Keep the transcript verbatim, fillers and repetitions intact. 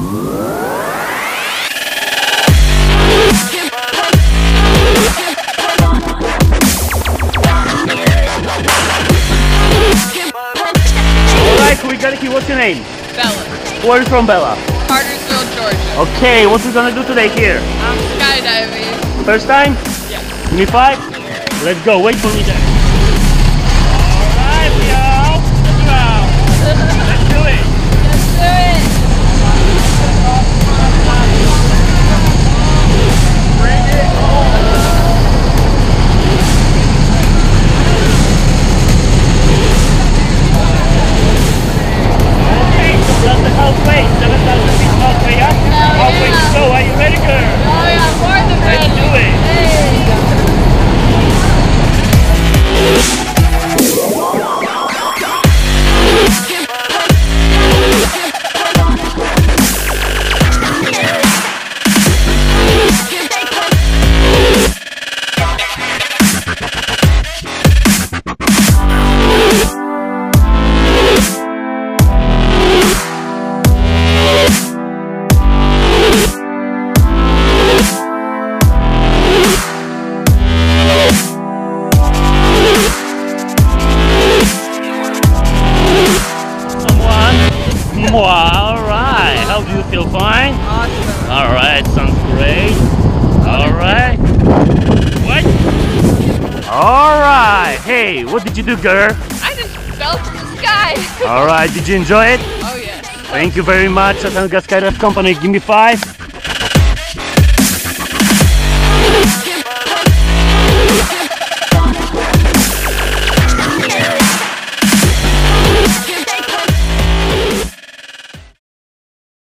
Alright, we got a key. What's your name? Bella. Where are you from, Bella? Cartersville, Georgia. Okay, what are we gonna do today here? I'm skydiving. First time? Yeah. Give me five? Yeah. Let's go. Wait for me there. Alright, we are out. Let's go. Let's do it. Let's do it. Bring it home. That's the halfway, seven thousand feet halfway up, oh, halfway yeah. So are you ready, girl? Oh yeah, I'm more than ready. Let's do it. Wow, alright, how do you feel? Fine? Awesome. Alright, sounds great. Alright. What? Alright, hey, what did you do, girl? I just fell from the sky. Alright, did you enjoy it? Oh, yeah. Thank you very much, Chattanooga Skydiving Company. Give me five.